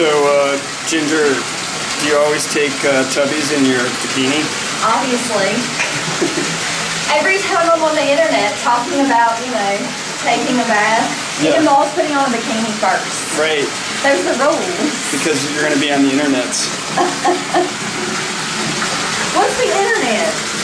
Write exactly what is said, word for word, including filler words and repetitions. So, uh, Ginger, do you always take uh, chubbies in your bikini? Obviously. Every time I'm on the internet talking about, you know, taking a bath, yeah. It involves putting on a bikini first. Right. There's the rules. Because you're going to be on the internet. What's the internet?